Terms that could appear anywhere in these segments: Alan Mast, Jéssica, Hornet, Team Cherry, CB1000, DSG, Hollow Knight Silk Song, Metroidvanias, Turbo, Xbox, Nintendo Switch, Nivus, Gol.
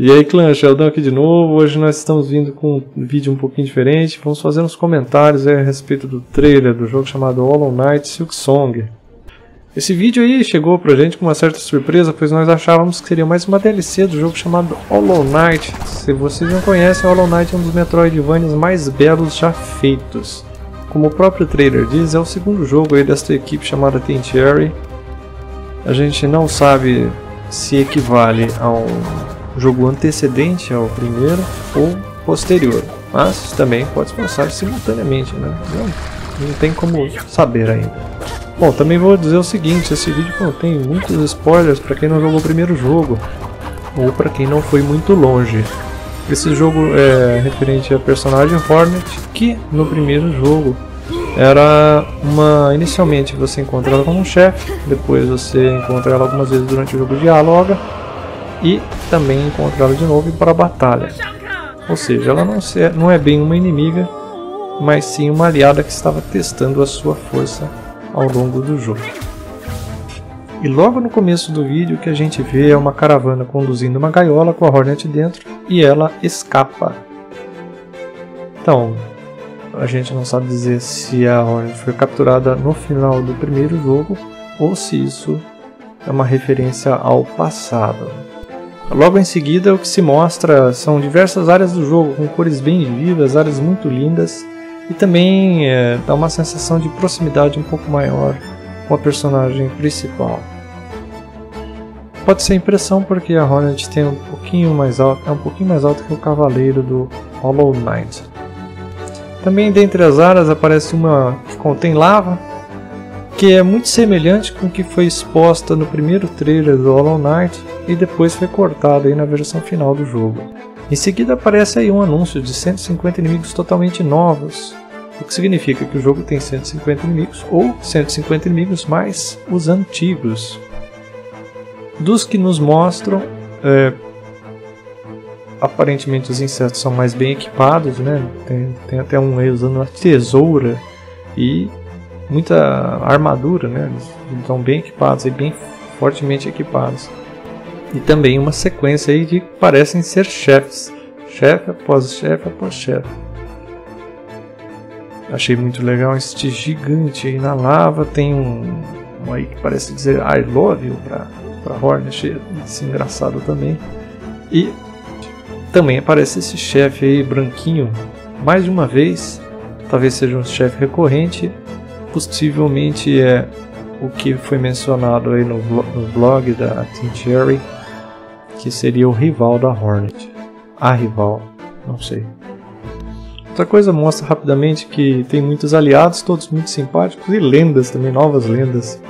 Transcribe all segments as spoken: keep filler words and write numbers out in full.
E aí, clã, Sheldon aqui de novo. Hoje nós estamos vindo com um vídeo um pouquinho diferente. Vamos fazer uns comentários aí a respeito do trailer do jogo chamado Hollow Knight Silk Song. Esse vídeo aí chegou pra gente com uma certa surpresa, pois nós achávamos que seria mais uma D L C do jogo chamado Hollow Knight. Se vocês não conhecem, Hollow Knight é um dos Metroidvanias mais belos já feitos. Como o próprio trailer diz, é o segundo jogo aí desta equipe chamada Team Cherry. A gente não sabe se equivale a um jogo antecedente ao primeiro ou posterior, mas também pode se passar simultaneamente, né? Não, não tem como saber ainda. Bom, também vou dizer o seguinte, esse vídeo contém muitos spoilers para quem não jogou o primeiro jogo ou para quem não foi muito longe. Esse jogo é referente à personagem Hornet, que no primeiro jogo era uma... inicialmente você encontra ela como um chefe, depois você encontra ela algumas vezes durante o jogo e dialoga, e também encontrá-la de novo para a batalha. Ou seja, ela não, se, não é bem uma inimiga, mas sim uma aliada que estava testando a sua força ao longo do jogo. E logo no começo do vídeo o que a gente vê é uma caravana conduzindo uma gaiola com a Hornet dentro e ela escapa. Então, a gente não sabe dizer se a Hornet foi capturada no final do primeiro jogo ou se isso é uma referência ao passado. Logo em seguida, o que se mostra são diversas áreas do jogo, com cores bem vivas, áreas muito lindas, e também é, dá uma sensação de proximidade um pouco maior com a personagem principal. Pode ser impressão porque a Hornet tem um pouquinho mais alto, é um pouquinho mais alta que o cavaleiro do Hollow Knight. Também dentre as áreas aparece uma que contém lava, que é muito semelhante com o que foi exposta no primeiro trailer do Hollow Knight e depois foi cortado aí na versão final do jogo. Em seguida aparece aí um anúncio de cento e cinquenta inimigos totalmente novos, o que significa que o jogo tem cento e cinquenta inimigos ou cento e cinquenta inimigos mais os antigos. Dos que nos mostram, é, aparentemente os insetos são mais bem equipados, né? Tem, tem até um aí usando uma tesoura e muita armadura, né? Eles estão bem equipados e bem fortemente equipados. E também uma sequência aí de parecem ser chefes, chefe após chefe após chefe. Achei muito legal este gigante aí na lava. Tem um, um aí que parece dizer I love you para para Hornet. Achei isso engraçado também. E também aparece esse chefe aí branquinho mais de uma vez. Talvez seja um chefe recorrente. Possivelmente é o que foi mencionado aí no blog da Team Cherry, que seria o rival da Hornet. A rival, não sei. Outra coisa mostra rapidamente que tem muitos aliados, todos muito simpáticos, e lendas também, novas lendas.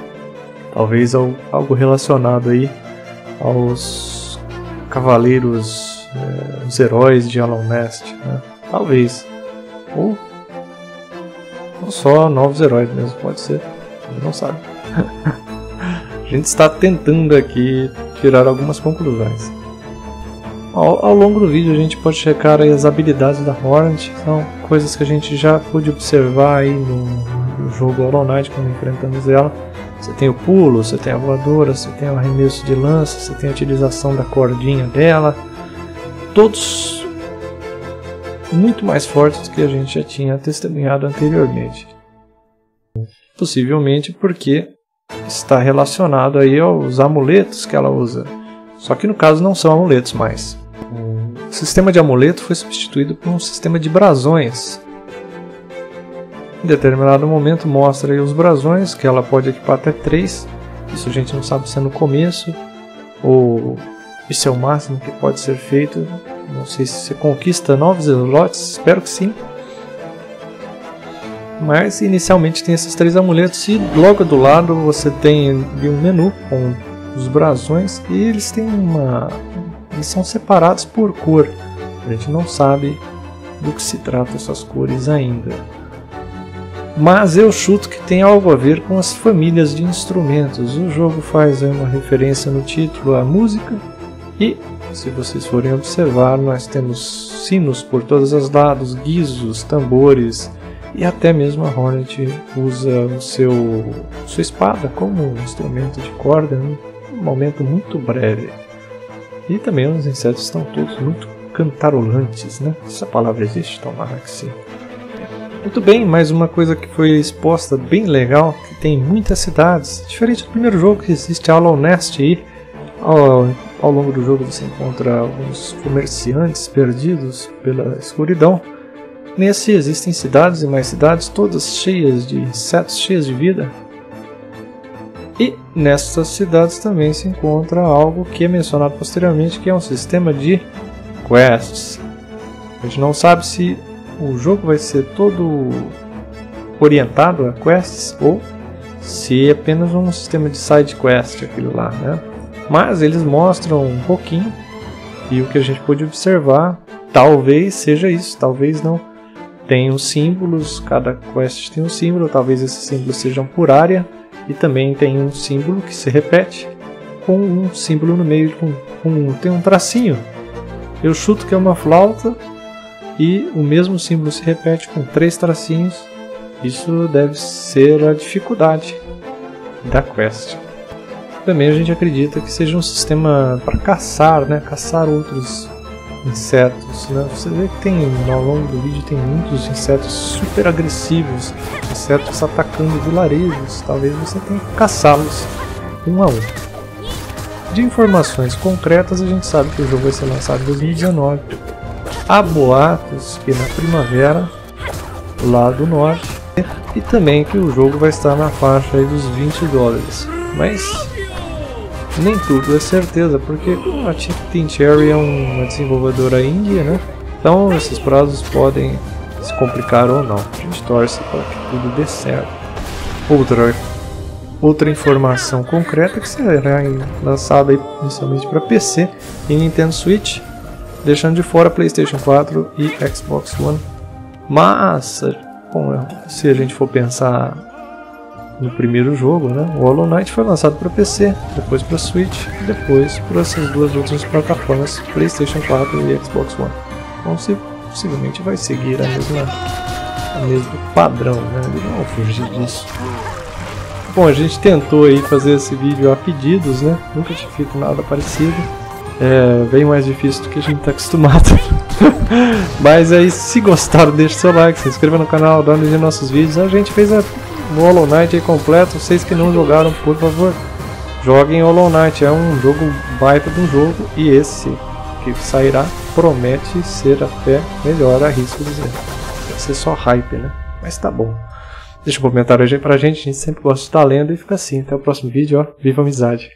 Talvez algo relacionado aí aos cavaleiros, é, os heróis de Alan Mast, né? Talvez. Ou não só novos heróis mesmo, pode ser, não sabe. A gente está tentando aqui tirar algumas conclusões. Ao, ao longo do vídeo a gente pode checar aí as habilidades da Hornet, são coisas que a gente já pôde observar aí no, no jogo Hollow Knight quando enfrentamos ela. Você tem o pulo, você tem a voadora, você tem o arremesso de lança, você tem a utilização da cordinha dela. Todos muito mais fortes que a gente já tinha testemunhado anteriormente. Possivelmente porque está relacionado aí aos amuletos que ela usa. Só que no caso não são amuletos mais. O sistema de amuleto foi substituído por um sistema de brasões. Em determinado momento mostra aí os brasões, que ela pode equipar até três. Isso a gente não sabe se é no começo ou isso é o máximo que pode ser feito. Não sei se você conquista novos slots, espero que sim. Mas inicialmente tem esses três amuletos e logo do lado você tem um menu com os brasões e eles têm uma... eles são separados por cor. A gente não sabe do que se trata essas cores ainda. Mas eu chuto que tem algo a ver com as famílias de instrumentos. O jogo faz uma referência no título à música e... se vocês forem observar, nós temos sinos por todos os lados, guizos, tambores e até mesmo a Hornet usa o seu, sua espada como um instrumento de corda em um momento muito breve. E também os insetos estão todos muito cantarolantes, né? Essa palavra existe, tomara que sim. Muito bem, mais uma coisa que foi exposta bem legal, que tem muitas cidades. Diferente do primeiro jogo, que existe a Hollow Nest aí. Ao, ao longo do jogo você encontra alguns comerciantes perdidos pela escuridão. Nesse existem cidades e mais cidades, todas cheias de insetos, cheias de vida. E nessas cidades também se encontra algo que é mencionado posteriormente, que é um sistema de quests. A gente não sabe se o jogo vai ser todo orientado a quests ou se é apenas um sistema de side quest aquilo lá, né? Mas eles mostram um pouquinho e o que a gente pôde observar talvez seja isso, talvez não. Tem os símbolos, cada quest tem um símbolo, talvez esses símbolos sejam por área e também tem um símbolo que se repete com um símbolo no meio, com, com, tem um tracinho. Eu chuto que é uma flauta. E o mesmo símbolo se repete com três tracinhos. Isso deve ser a dificuldade da quest. Também a gente acredita que seja um sistema para caçar, né? Caçar outros insetos, né? Você vê que tem, ao longo do vídeo tem muitos insetos super agressivos, insetos atacando vilarejos. Talvez você tenha que caçá-los um a um. De informações concretas, a gente sabe que o jogo vai ser lançado em dois mil e dezenove. Há boatos que na primavera, lá do norte, e também que o jogo vai estar na faixa aí dos vinte dólares, mas nem tudo é certeza, porque a Team Cherry é uma desenvolvedora indie, né? Então esses prazos podem se complicar ou não, a gente torce para que tudo dê certo. Outra, outra informação concreta que será lançada aí inicialmente para P C e Nintendo Switch, deixando de fora PlayStation quatro e Xbox One. Mas, bom, se a gente for pensar no primeiro jogo, né, o Hollow Knight foi lançado para P C, depois para Switch, e depois para essas duas outras plataformas, PlayStation quatro e Xbox One. Então, se, possivelmente vai seguir a mesma, a mesmo padrão, né? Não vou fugir disso. Bom, a gente tentou aí fazer esse vídeo a pedidos, né? Nunca tinha feito nada parecido. É bem mais difícil do que a gente está acostumado. Mas aí, se gostaram, deixe seu like, se inscreva no canal, dá uma olhada nos nossos vídeos. A gente fez a Hollow Knight aí completo. Vocês que não jogaram, por favor, joguem Hollow Knight. É um jogo baita de um jogo. E esse que sairá promete ser até melhor, arrisco dizer. Vai ser só hype, né? Mas tá bom. Deixa um comentário aí pra gente. A gente sempre gosta de estar lendo. E fica assim. Até o próximo vídeo. Ó. Viva a amizade!